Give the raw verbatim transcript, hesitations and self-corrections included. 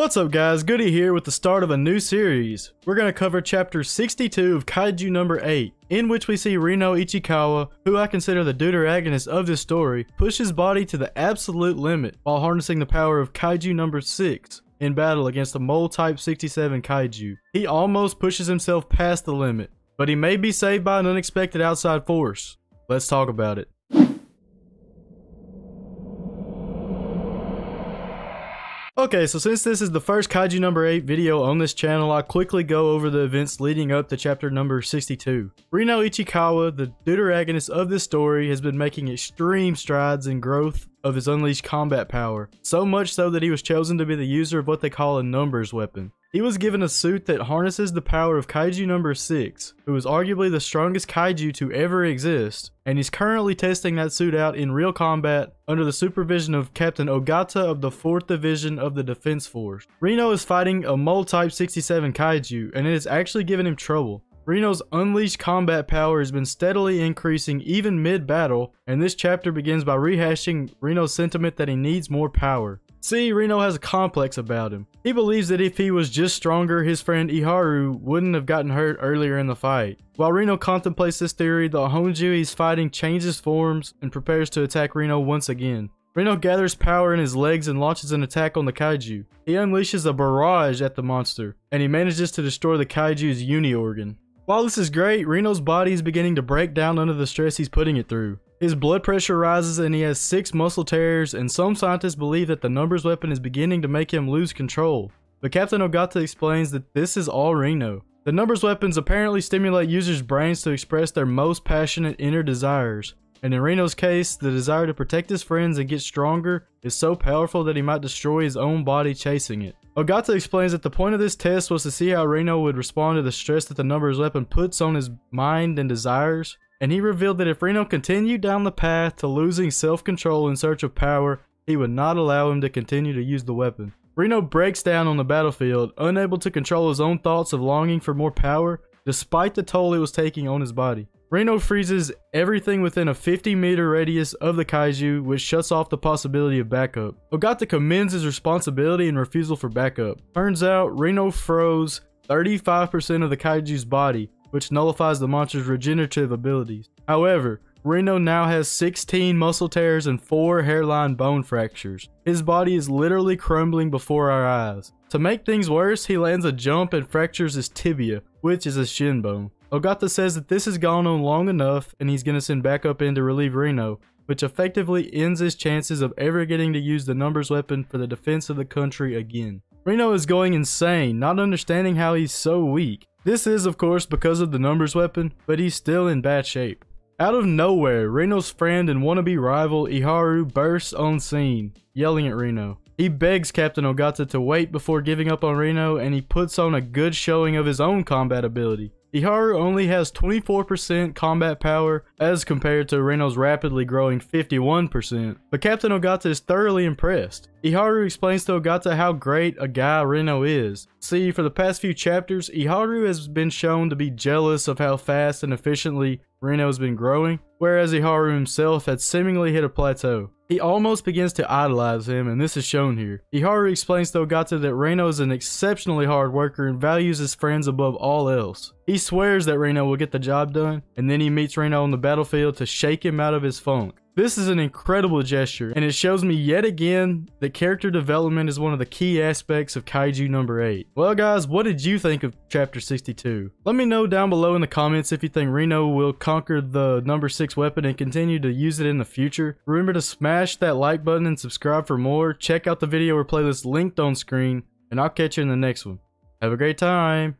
What's up guys, Goody here with the start of a new series. We're going to cover chapter sixty-two of Kaiju number eight, in which we see Reno Ichikawa, who I consider the deuteragonist of this story, push his body to the absolute limit while harnessing the power of Kaiju number six in battle against the Mole Type sixty-seven Kaiju. He almost pushes himself past the limit, but he may be saved by an unexpected outside force. Let's talk about it. Okay, so since this is the first Kaiju number eight video on this channel, I'll quickly go over the events leading up to chapter number sixty-two. Reno Ichikawa, the deuteragonist of this story, has been making extreme strides in growth of his unleashed combat power, so much so that he was chosen to be the user of what they call a numbers weapon. He was given a suit that harnesses the power of Kaiju number six, who is arguably the strongest Kaiju to ever exist, and he's currently testing that suit out in real combat under the supervision of Captain Ogata of the fourth Division of the Defense Force. Reno is fighting a Mole Type sixty-seven Kaiju, and it has actually given him trouble. Reno's unleashed combat power has been steadily increasing even mid-battle, and this chapter begins by rehashing Reno's sentiment that he needs more power. See, Reno has a complex about him. He believes that if he was just stronger, his friend Iharu wouldn't have gotten hurt earlier in the fight. While Reno contemplates this theory, the Honju he's fighting changes forms and prepares to attack Reno once again. Reno gathers power in his legs and launches an attack on the Kaiju. He unleashes a barrage at the monster, and he manages to destroy the Kaiju's uni-organ. While this is great, Reno's body is beginning to break down under the stress he's putting it through. His blood pressure rises and he has six muscle tears, and some scientists believe that the numbers weapon is beginning to make him lose control. But Captain Ogata explains that this is all Reno. The numbers weapons apparently stimulate users' brains to express their most passionate inner desires. And in Reno's case, the desire to protect his friends and get stronger is so powerful that he might destroy his own body chasing it. Ogata explains that the point of this test was to see how Reno would respond to the stress that the numbers weapon puts on his mind and desires. And he revealed that if Reno continued down the path to losing self-control in search of power, he would not allow him to continue to use the weapon. Reno breaks down on the battlefield, unable to control his own thoughts of longing for more power, despite the toll it was taking on his body. Reno freezes everything within a fifty meter radius of the Kaiju, which shuts off the possibility of backup. Ogata commends his responsibility and refusal for backup. Turns out, Reno froze thirty-five percent of the Kaiju's body, which nullifies the monster's regenerative abilities. However, Reno now has sixteen muscle tears and four hairline bone fractures. His body is literally crumbling before our eyes. To make things worse, he lands a jump and fractures his tibia, which is his shin bone. Ogata says that this has gone on long enough and he's going to send backup in to relieve Reno, which effectively ends his chances of ever getting to use the numbers weapon for the defense of the country again. Reno is going insane, not understanding how he's so weak. This is, of course, because of the numbers weapon, but he's still in bad shape. Out of nowhere, Reno's friend and wannabe rival Iharu bursts on scene, yelling at Reno. He begs Captain Ogata to wait before giving up on Reno, and he puts on a good showing of his own combat ability. Iharu only has twenty-four percent combat power as compared to Reno's rapidly growing fifty-one percent, but Captain Ogata is thoroughly impressed. Iharu explains to Ogata how great a guy Reno is. See, for the past few chapters, Iharu has been shown to be jealous of how fast and efficiently Reno has been growing, whereas Iharu himself had seemingly hit a plateau. He almost begins to idolize him, and this is shown here. Iharu explains to Ogata that Reno is an exceptionally hard worker and values his friends above all else. He swears that Reno will get the job done, and then he meets Reno on the battlefield to shake him out of his funk. This is an incredible gesture, and it shows me yet again that character development is one of the key aspects of Kaiju number eight. Well guys, what did you think of chapter sixty-two? Let me know down below in the comments if you think Reno will conquer the number six weapon and continue to use it in the future. Remember to smash that like button and subscribe for more. Check out the video or playlist linked on screen, and I'll catch you in the next one. Have a great time!